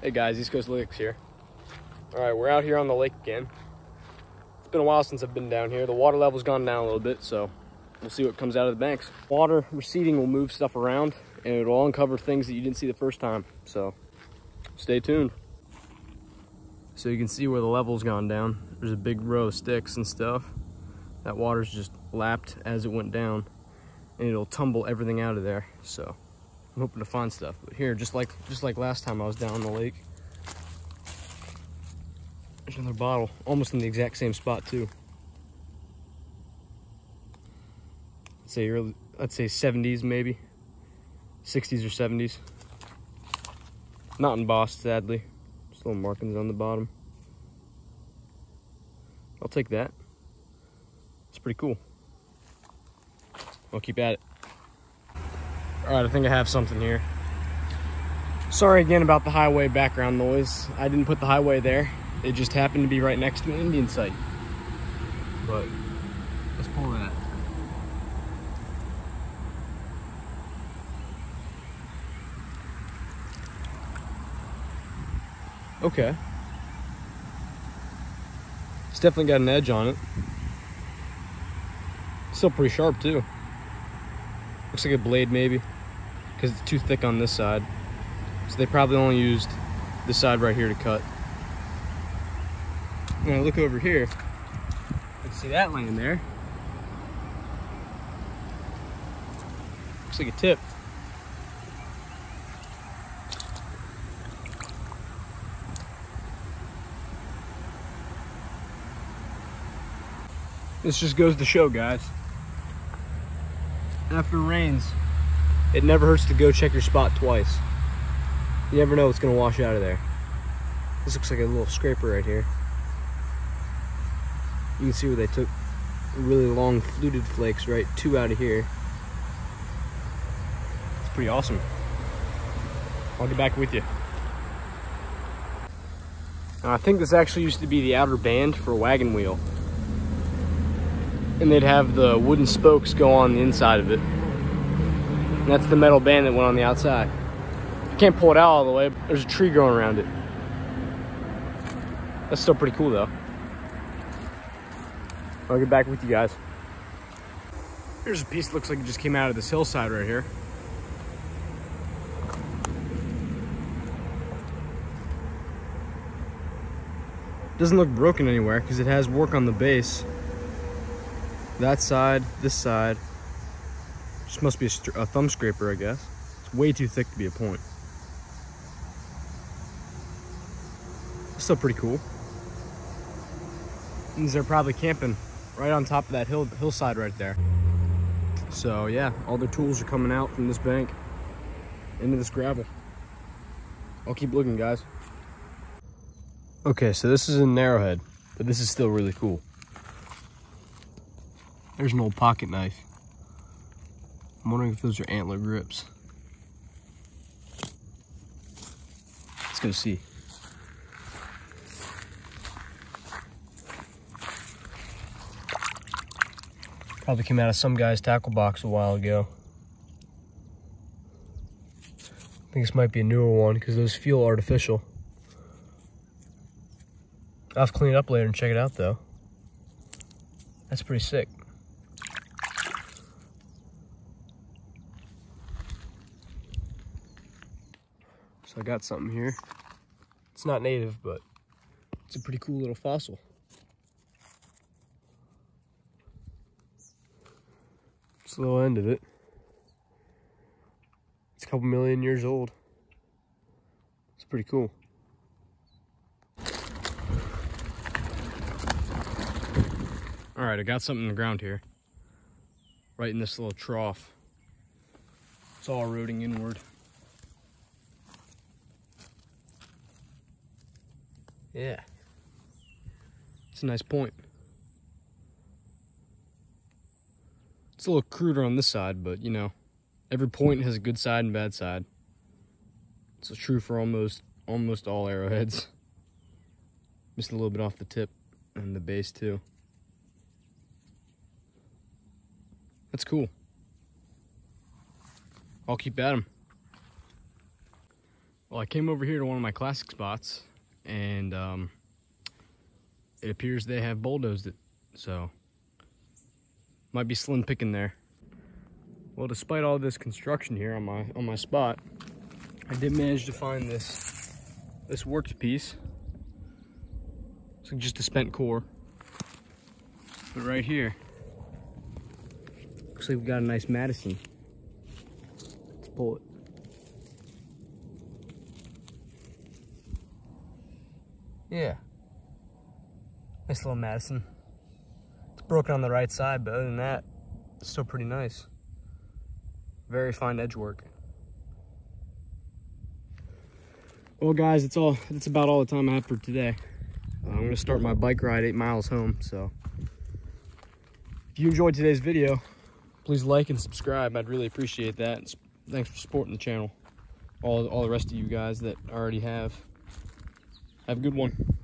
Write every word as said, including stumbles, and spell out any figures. Hey guys, East Coast Lithics here. All right, we're out here on the lake again. It's been a while since I've been down here. The water level's gone down a little bit, so we'll see what comes out of the banks. Water receding will move stuff around, and it'll uncover things that you didn't see the first time, so stay tuned. So you can see where the level's gone down. There's a big row of sticks and stuff. That water's just lapped as it went down, and it'll tumble everything out of there, so I'm hoping to find stuff. But here, just like just like last time I was down on the lake, there's another bottle, almost in the exact same spot too. Let's say early, let's say seventies maybe, sixties or seventies. Not embossed, sadly. Just little markings on the bottom. I'll take that. It's pretty cool. I'll keep at it. All right, I think I have something here. Sorry again about the highway background noise. I didn't put the highway there. It just happened to be right next to an Indian site. But let's pull that. Okay. It's definitely got an edge on it. Still pretty sharp too. Looks like a blade maybe, because it's too thick on this side. So they probably only used this side right here to cut. When I look over here, I can see that laying there. Looks like a tip. This just goes to show, guys. After it rains, it never hurts to go check your spot twice. You never know what's gonna wash out of there. This looks like a little scraper right here. You can see where they took really long fluted flakes, right? Two out of here. It's pretty awesome. I'll get back with you. Now, I think this actually used to be the outer band for a wagon wheel. And they'd have the wooden spokes go on the inside of it. And that's the metal band that went on the outside. I can't pull it out all the way, but there's a tree growing around it. That's still pretty cool though. I'll get back with you guys. Here's a piece that looks like it just came out of this hillside right here. Doesn't look broken anywhere because it has work on the base. That side, this side. This must be a, a thumb scraper, I guess. It's way too thick to be a point. It's still pretty cool. Means they're probably camping right on top of that hill hillside right there. So yeah, all their tools are coming out from this bank into this gravel. I'll keep looking, guys. Okay, so this is a narrowhead, but this is still really cool. There's an old pocket knife. I'm wondering if those are antler grips. Let's go see. Probably came out of some guy's tackle box a while ago. I think this might be a newer one because those feel artificial. I'll have to clean it up later and check it out though. That's pretty sick. I got something here. It's not native, but it's a pretty cool little fossil. It's the little end of it. It's a couple million years old. It's pretty cool. All right, I got something in the ground here. Right in this little trough. It's all eroding inward. Yeah, it's a nice point. It's a little cruder on this side, but you know, every point has a good side and bad side. It's true for almost almost all arrowheads. Missed a little bit off the tip and the base too. That's cool. I'll keep at them. Well, I came over here to one of my classic spots, and um, it appears they have bulldozed it, so might be slim picking there. Well, despite all this construction here on my on my spot, I did manage to find this this worked piece. It's like just a spent core, but right here, looks like we've got a nice Madison. Let's pull it. Yeah, nice little Madison. It's broken on the right side, but other than that, it's still pretty nice. Very fine edge work. Well, guys, it's all it's about all the time I have for today. Uh, I'm gonna start my bike ride eight miles home. So, if you enjoyed today's video, please like and subscribe. I'd really appreciate that. And thanks for supporting the channel. All all the rest of you guys that already have. Have a good one.